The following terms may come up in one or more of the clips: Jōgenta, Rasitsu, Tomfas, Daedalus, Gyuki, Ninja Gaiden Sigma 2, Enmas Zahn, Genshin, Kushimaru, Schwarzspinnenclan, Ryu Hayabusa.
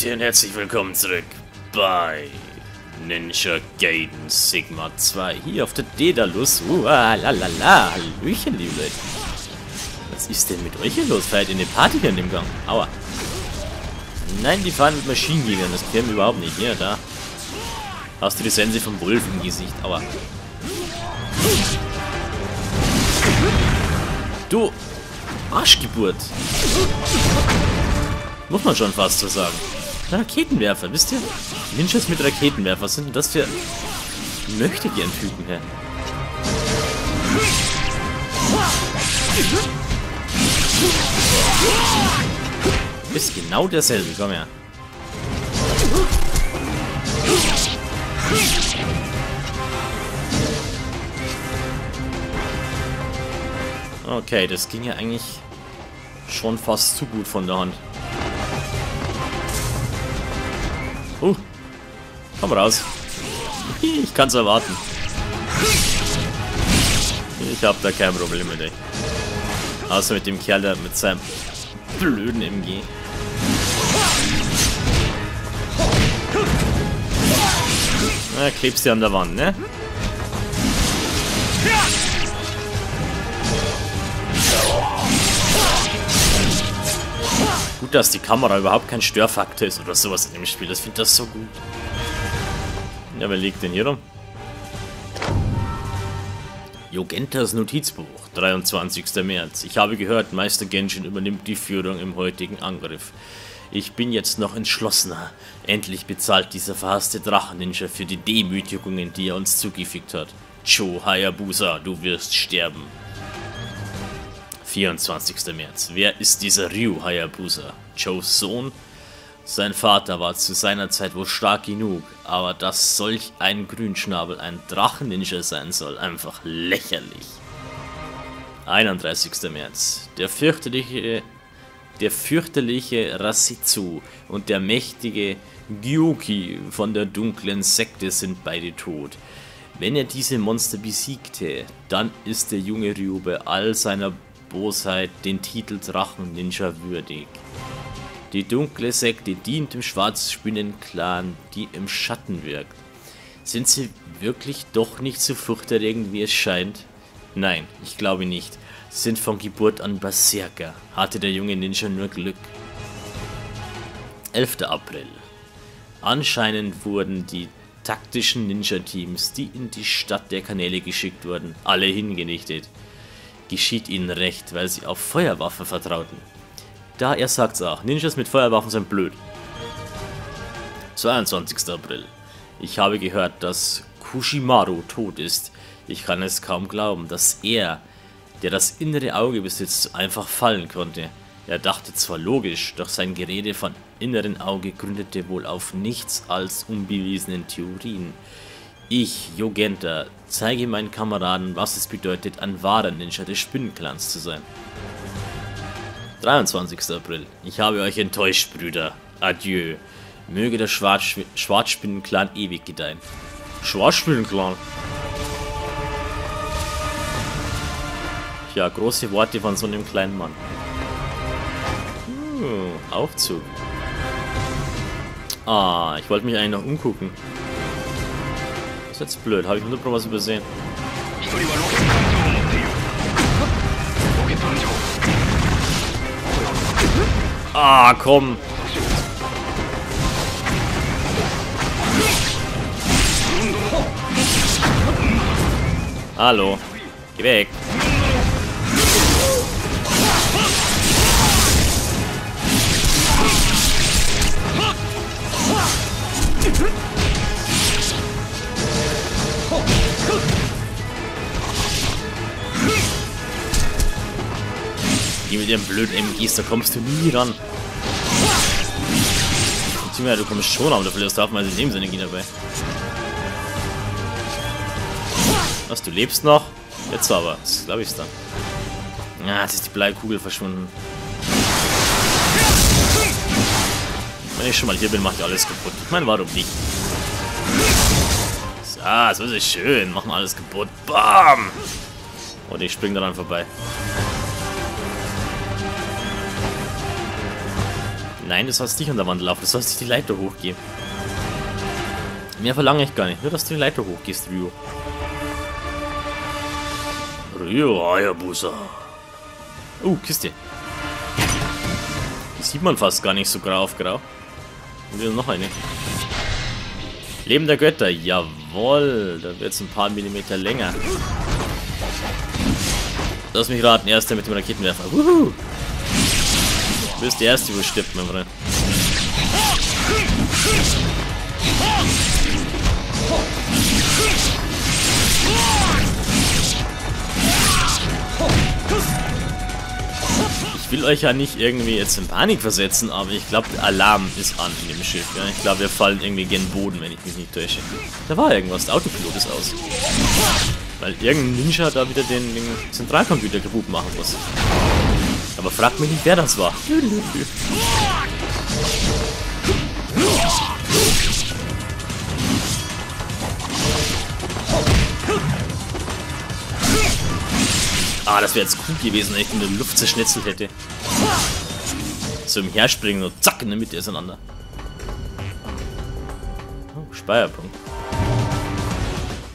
Leute und herzlich willkommen zurück bei Ninja Gaiden Sigma 2 hier auf der Daedalus. Ualalala, hallöchen liebe Leute. Was ist denn mit euch hier los? Feiert ihr eine Party hier in dem Gang? Aua. Nein, die fahren mit Maschinengegern, das kennen wir überhaupt nicht. Ja, da. Hast du die Sense vom Wolf im Gesicht? Aua. Du Arschgeburt. Muss man schon fast so sagen. Raketenwerfer, wisst ihr? Ninjas mit Raketenwerfer, was sind denn das für... Möchte gern Typen her. Du bist genau derselbe, komm her. Okay, das ging ja eigentlich schon fast zu gut von der Hand. Komm raus. Ich kann's erwarten. Ich hab da kein Problem mit dir. Außer mit dem Kerl da mit seinem blöden MG. Na, klebst du an der Wand, ne? Gut, dass die Kamera überhaupt kein Störfaktor ist oder sowas in dem Spiel. Das finde ich so gut. Ja, wer liegt denn hier rum? Jōgentas Notizbuch, 23. März. Ich habe gehört, Meister Genshin übernimmt die Führung im heutigen Angriff. Ich bin jetzt noch entschlossener. Endlich bezahlt dieser verhasste Drachen-Ninja für die Demütigungen, die er uns zugefügt hat. Ryu Hayabusa, du wirst sterben. 24. März. Wer ist dieser Ryu Hayabusa? Joes Sohn? Sein Vater war zu seiner Zeit wohl stark genug, aber dass solch ein Grünschnabel ein Drachen-Ninja sein soll, einfach lächerlich. 31. März. Der fürchterliche Rasitsu und der mächtige Gyuki von der dunklen Sekte sind beide tot. Wenn er diese Monster besiegte, dann ist der junge Ryu bei all seiner Bosheit den Titel Drachen-Ninja würdig. Die dunkle Sekte dient dem Schwarzspinnenclan, die im Schatten wirkt. Sind sie wirklich doch nicht so furchterregend, wie es scheint? Nein, ich glaube nicht. Sie sind von Geburt an Berserker. Hatte der junge Ninja nur Glück. 11. April. Anscheinend wurden die taktischen Ninja-Teams, die in die Stadt der Kanäle geschickt wurden, alle hingerichtet. Geschieht ihnen recht, weil sie auf Feuerwaffen vertrauten. Da, er sagt's auch. Ninjas mit Feuerwaffen sind blöd. 22. April. Ich habe gehört, dass Kushimaru tot ist. Ich kann es kaum glauben, dass er, der das innere Auge besitzt, einfach fallen konnte. Er dachte zwar logisch, doch sein Gerede von inneren Auge gründete wohl auf nichts als unbewiesenen Theorien. Ich, Jōgenta, zeige meinen Kameraden, was es bedeutet, ein wahrer Ninja des Spinnenclans zu sein. 23. April. Ich habe euch enttäuscht, Brüder. Adieu. Möge der Schwarzspinnenclan ewig gedeihen. Schwarzspinnenclan? Ja, große Worte von so einem kleinen Mann. Aufzug. Ah, ich wollte mich eigentlich noch umgucken. Ist jetzt blöd. Habe ich nur noch was übersehen. Ah, komm. Hallo. Geh weg. Geh mit dem blöden MGs, da kommst du nie ran. Ja, du kommst schon, aber du verlierst auf, weil sie in dem Sinne gehen dabei. Was, du lebst noch? Jetzt aber, das glaube ich dann. Ja, jetzt ist die Bleikugel verschwunden. Wenn ich schon mal hier bin, macht ihr alles kaputt. Ich meine, warum nicht? So, so ist es schön. Machen alles kaputt. Bam! Und ich springe daran vorbei. Nein, du sollst nicht unter Wand laufen, du sollst nicht die Leiter hochgehen. Mehr verlange ich gar nicht, nur dass du die Leiter hochgehst, Ryu. Ryu Hayabusa. Oh, Kiste. Das sieht man fast gar nicht so grau auf grau. Und wieder noch eine. Leben der Götter, jawohl. Da wird es ein paar Millimeter länger. Lass mich raten, erster mit dem Raketenwerfer. Wuhu! Du bist der Erste, wo stirbt, mein Freund. Ich will euch ja nicht irgendwie jetzt in Panik versetzen, aber ich glaube, der Alarm ist an in dem Schiff. Ja? Ich glaube, wir fallen irgendwie gen Boden, wenn ich mich nicht täusche. Da war irgendwas, der Autopilot ist aus. Weil irgendein Ninja da wieder den Zentralcomputer kaputt machen muss. Aber fragt mich nicht, wer das war. Ah, das wäre jetzt cool gewesen, wenn ich in der Luft zerschnetzelt hätte. So im Herspringen und zack, in der Mitte auseinander. Oh, Speierpunkt.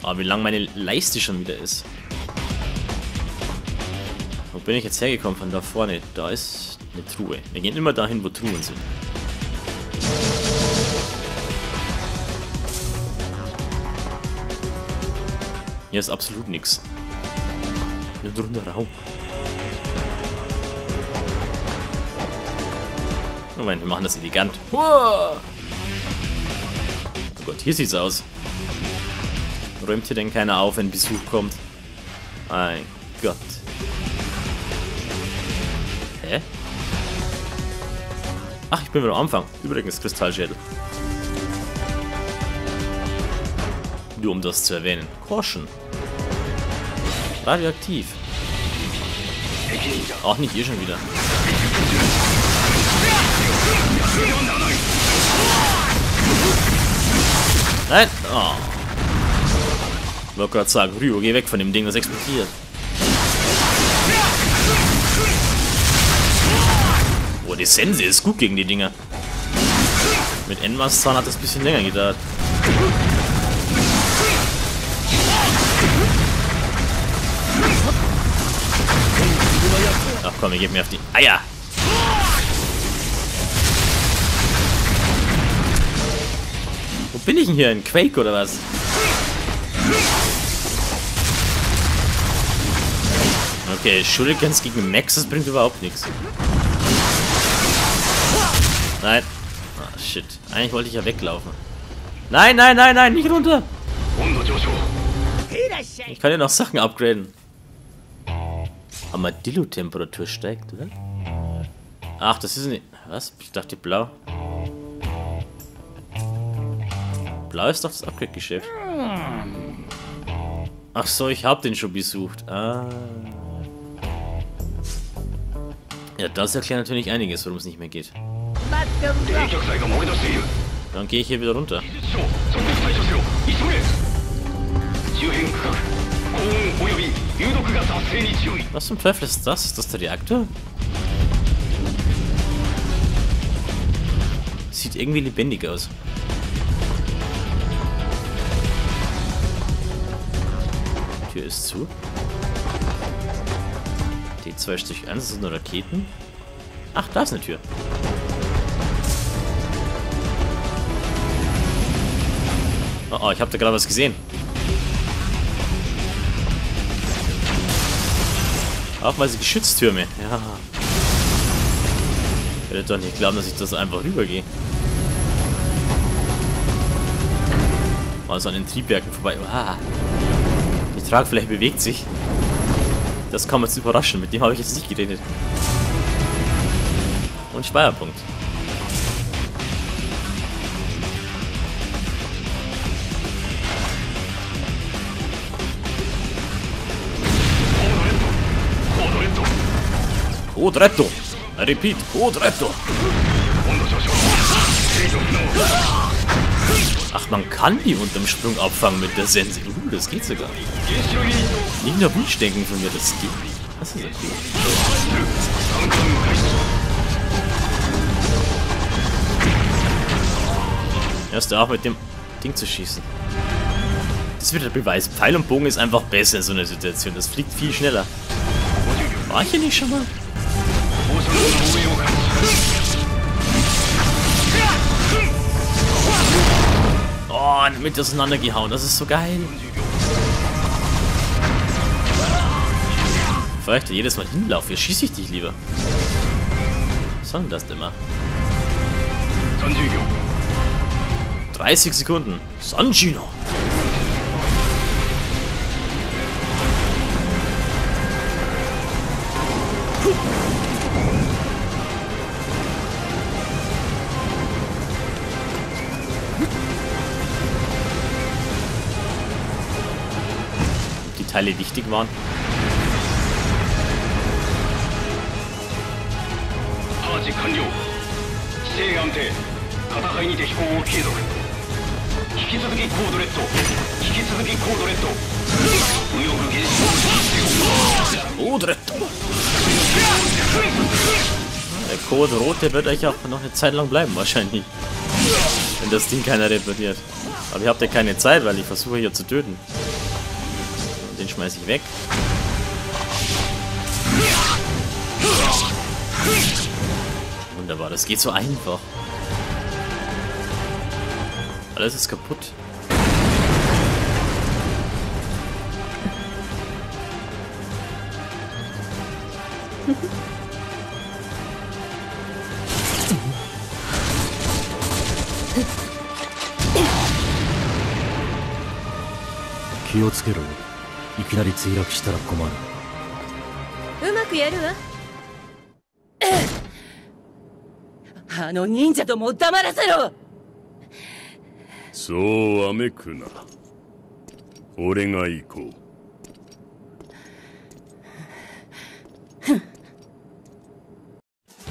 Ah, wie lang meine Leiste schon wieder ist. Wo bin ich jetzt hergekommen von da vorne? Da ist eine Truhe. Wir gehen immer dahin, wo Truhen sind. Hier ist absolut nichts. Hier drunter Raum. Moment, wir machen das elegant. Oh Gott, hier sieht's aus. Räumt hier denn keiner auf, wenn Besuch kommt? Mein Gott. Hä? Ach, ich bin wieder am Anfang. Übrigens, Kristallschädel. Nur um das zu erwähnen. Caution. Radioaktiv. Auch nicht hier schon wieder. Nein! Oh. Ich wollte gerade sagen, Ryu, geh weg von dem Ding, das explodiert. Oh, die Sense ist gut gegen die Dinger. Mit Enmas Zahn hat das ein bisschen länger gedauert. Ach komm, ihr gebt mir auf die Eier. Wo bin ich denn hier? In Quake oder was? Okay, Shurikens gegen Max, das bringt überhaupt nichts. Nein. Ah, shit. Eigentlich wollte ich ja weglaufen. Nein, nein, nein, nein, nicht runter. Ich kann ja noch Sachen upgraden. Armadillo-Temperatur steigt, oder? Ach, das ist nicht... Was? Ich dachte blau. Blau ist doch das Upgrade-Geschäft. Ach so, ich hab den schon besucht. Ah. Ja, das erklärt natürlich einiges, worum es nicht mehr geht. Dann gehe ich hier wieder runter. Was zum Teufel ist das? Ist das der Reaktor? Sieht irgendwie lebendig aus. Die Tür ist zu. D2-1, das sind nur Raketen. Ach, da ist eine Tür. Oh, oh, ich habe da gerade was gesehen. Auch mal diese Geschütztürme. Ja. Ich werde doch nicht glauben, dass ich das einfach rübergehe. Also an den Triebwerken vorbei. Ah. Die Tragfläche bewegt sich. Das kam jetzt überraschend, mit dem habe ich jetzt nicht geredet. Und Speierpunkt. Code Retto! Repeat, Code Retto! Ach, man kann die unterm Sprung abfangen mit der Sense. Das geht sogar. Nicht nur Wunsch denken von mir, das geht. Das ist ja cool. Erste auch mit dem Ding zu schießen. Das ist wieder der Beweis. Pfeil und Bogen ist einfach besser in so einer Situation. Das fliegt viel schneller. War ich hier nicht schon mal? Oh, mit auseinandergehauen. Das ist so geil. Bevor ich da jedes Mal hinlaufe, hier schieße ich dich lieber. Was soll denn das denn mal? 30 Sekunden. Sanjino. Die Teile wichtig waren. Der Code Rote wird euch auch noch eine Zeit lang bleiben wahrscheinlich. Wenn das Ding keiner repariert. Aber ich habe ja keine Zeit, weil ich versuche hier zu töten. Und den schmeiße ich weg. Wunderbar, das geht so einfach. Alles ist kaputt. So, Amekuna. Ore ga ikou.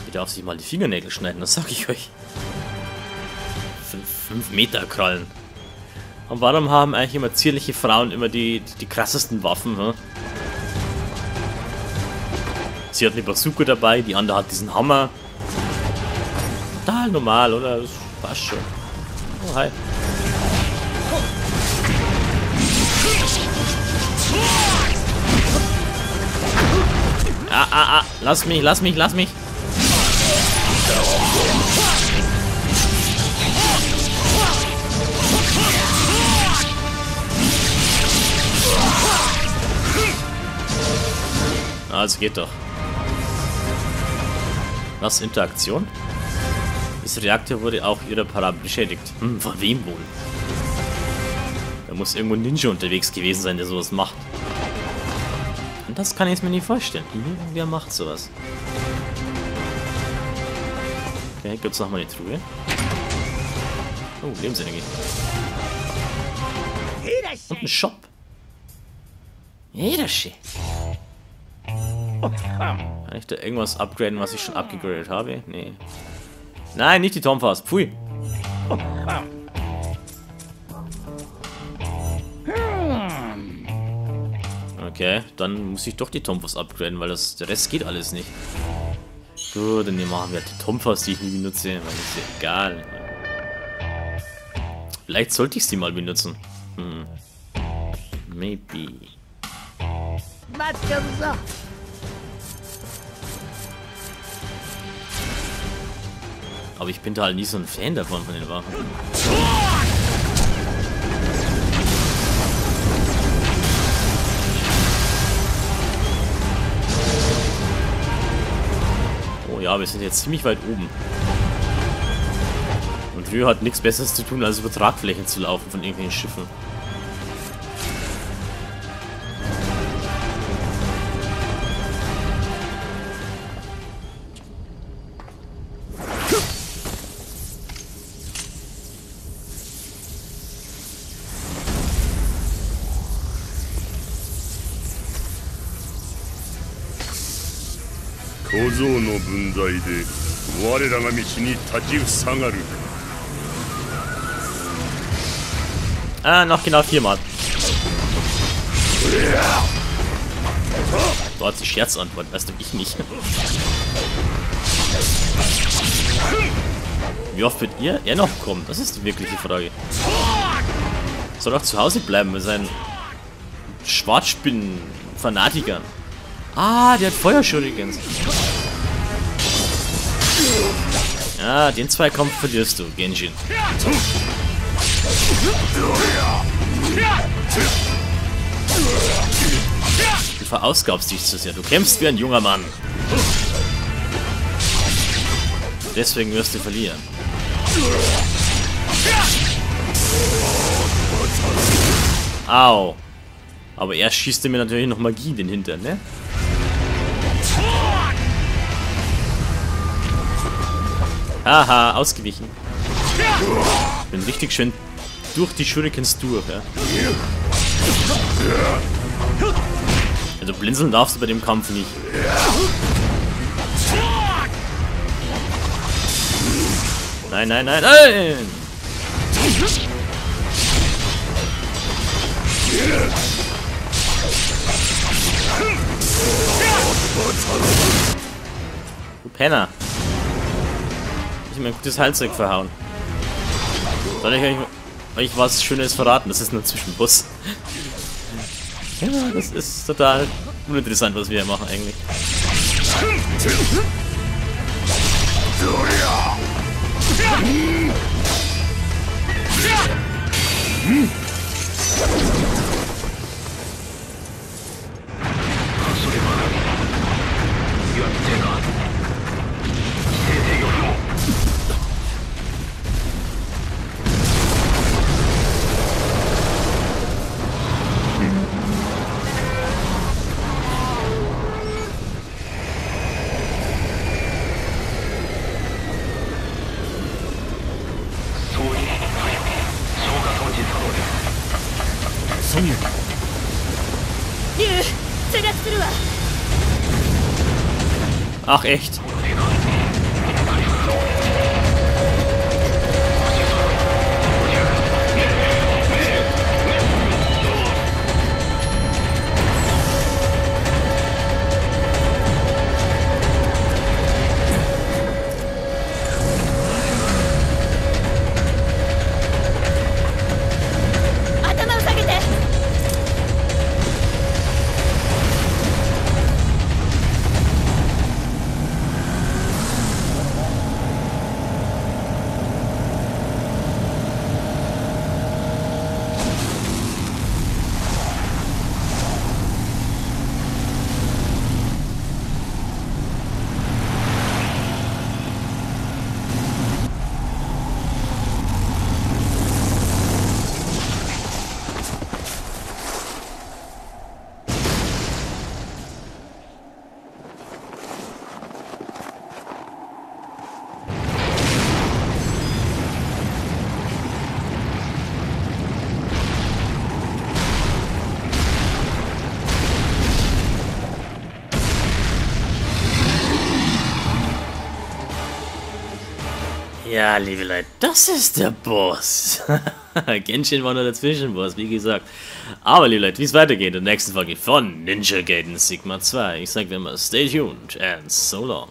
Ich darf sich mal die Fingernägel schneiden, das sag ich euch. 5 Meter Krallen. Und warum haben eigentlich immer zierliche Frauen immer die krassesten Waffen? Hm? Sie hat eine Bazooka dabei, die andere hat diesen Hammer. Total normal, oder? Das passt schon. Oh, hi. Ah, ah, ah. Lass mich, lass mich, lass mich. Also geht doch. Was? Interaktion? Dieser Reaktor wurde auch irreparabel beschädigt. Hm, von wem wohl? Da muss irgendwo ein Ninja unterwegs gewesen sein, der sowas macht. Und das kann ich mir nicht vorstellen. Wer macht sowas? Okay, gibt's nochmal die Truhe? Oh, Lebensenergie. Und ein Shop. Hiroshi. Oh, kann ich da irgendwas upgraden, was ich schon abgegradet habe? Nee. Nein, nicht die Tomfas. Pfui. Oh, okay, dann muss ich doch die Tomfas upgraden, weil das, der Rest geht alles nicht. Gut, dann machen wir halt die Tomfas, die ich nie benutze, weil das ist ja egal. Vielleicht sollte ich sie mal benutzen. Hm. Maybe. Aber ich bin da halt nie so ein Fan davon, von den Waffen. Oh ja, wir sind jetzt ziemlich weit oben. Und Ryu hat nichts Besseres zu tun, als über Tragflächen zu laufen von irgendwelchen Schiffen. Ah, noch genau 4 Mal. Du hast die Scherzantwort, weißt du, ich nicht. Wie oft wird er noch kommen? Das ist die wirkliche Frage. Soll auch zu Hause bleiben mit seinen Schwarzspinnen-Fanatikern. Ah, der hat Feuerschuriken. Ja, den Zweikampf verlierst du, Genshin. Du verausgabst dich zu sehr. Du kämpfst wie ein junger Mann. Deswegen wirst du verlieren. Au. Aber er schießt mir natürlich noch Magie in den Hintern, ne? Haha, ausgewichen. Ich bin richtig schön durch die Shurikens durch, ja? Also blinzeln darfst du bei dem Kampf nicht. Nein, nein, nein, nein! Du Penner! Ich hab mir ein gutes Heilzeug verhauen. Soll ich euch was Schönes verraten? Das ist nur ein Zwischenboss. Ja, das ist total uninteressant, was wir hier machen eigentlich. Ach echt? Ja, liebe Leute, das ist der Boss. Genshin war nur der Zwischenboss, wie gesagt. Aber liebe Leute, wie es weitergeht in der nächsten Folge von Ninja Gaiden Sigma 2. Ich sage immer, stay tuned and so long.